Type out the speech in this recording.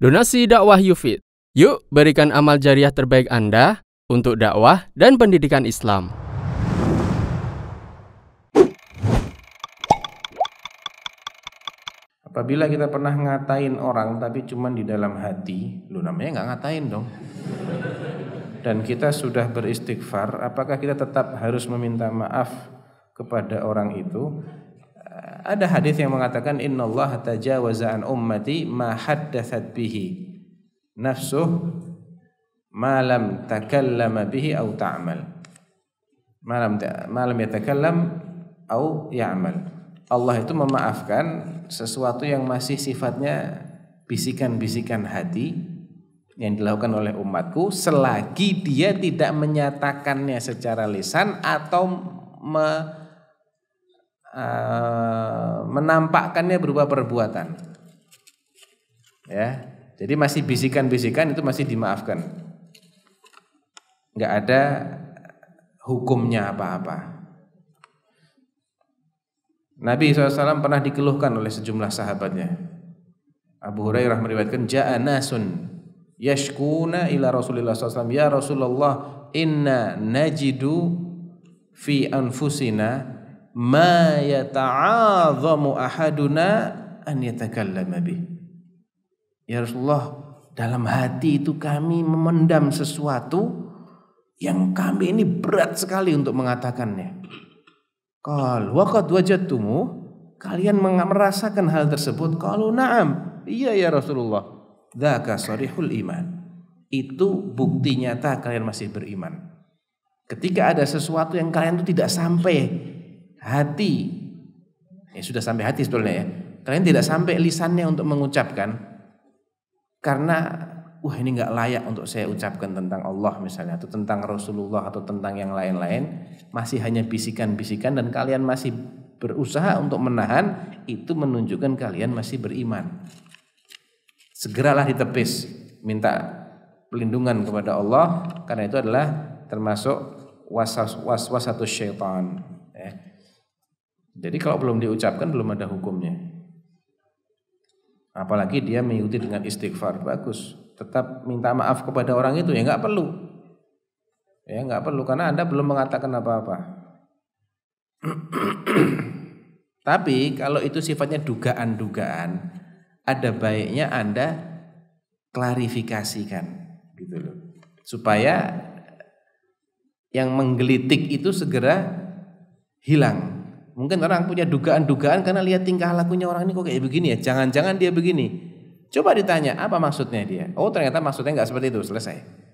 Donasi dakwah Yufid. Yuk berikan amal jariah terbaik Anda untuk dakwah dan pendidikan Islam. Apabila kita pernah ngatain orang tapi cuma di dalam hati, lu namanya nggak ngatain dong. Dan kita sudah beristighfar, apakah kita tetap harus meminta maaf kepada orang itu? Ada hadis yang mengatakan innallaha tajawaza an ummati ma haddatsat bihi nafsuh ma lam takallama bihi au ta'mal. Ma lam yatakallam au ya'mal. Allah itu memaafkan sesuatu yang masih sifatnya bisikan-bisikan hati yang dilakukan oleh umatku selagi dia tidak menyatakannya secara lisan atau menampakkannya berupa perbuatan, ya. Jadi masih bisikan-bisikan itu masih dimaafkan, nggak ada hukumnya apa-apa. Nabi SAW pernah dikeluhkan oleh sejumlah sahabatnya. Abu Hurairah meriwayatkan ja'anasun yashkuna ila Rasulillah SAW, ya Rasulullah inna najidu fi anfusina ma yata'adhamu ahaduna an yatakallama bih. Ya Rasulullah, dalam hati itu kami memendam sesuatu yang kami ini berat sekali untuk mengatakannya. Qal wa qad wajadtumu, kalian merasakan hal tersebut? Qalu na'am, iya ya Rasulullah. Dzaka sharihul iman, itu bukti nyata kalian masih beriman. Ketika ada sesuatu yang kalian itu tidak sampai hati, ya sudah sampai hati sebetulnya ya, kalian tidak sampai lisannya untuk mengucapkan karena ini nggak layak untuk saya ucapkan tentang Allah misalnya, atau tentang Rasulullah, atau tentang yang lain-lain, masih hanya bisikan-bisikan dan kalian masih berusaha untuk menahan, itu menunjukkan kalian masih beriman. Segeralah ditepis, minta pelindungan kepada Allah karena itu adalah termasuk waswasatus syaitan. Jadi kalau belum diucapkan belum ada hukumnya. Apalagi dia mengikuti dengan istighfar, bagus. Tetap minta maaf kepada orang itu, ya nggak perlu. Ya nggak perlu karena Anda belum mengatakan apa-apa. Tapi kalau itu sifatnya dugaan-dugaan, ada baiknya Anda klarifikasikan gitu loh. Supaya yang menggelitik itu segera hilang. Mungkin orang punya dugaan-dugaan karena lihat tingkah lakunya orang ini kok kayak begini ya, jangan-jangan dia begini. Coba ditanya, apa maksudnya dia? Oh ternyata maksudnya nggak seperti itu, selesai.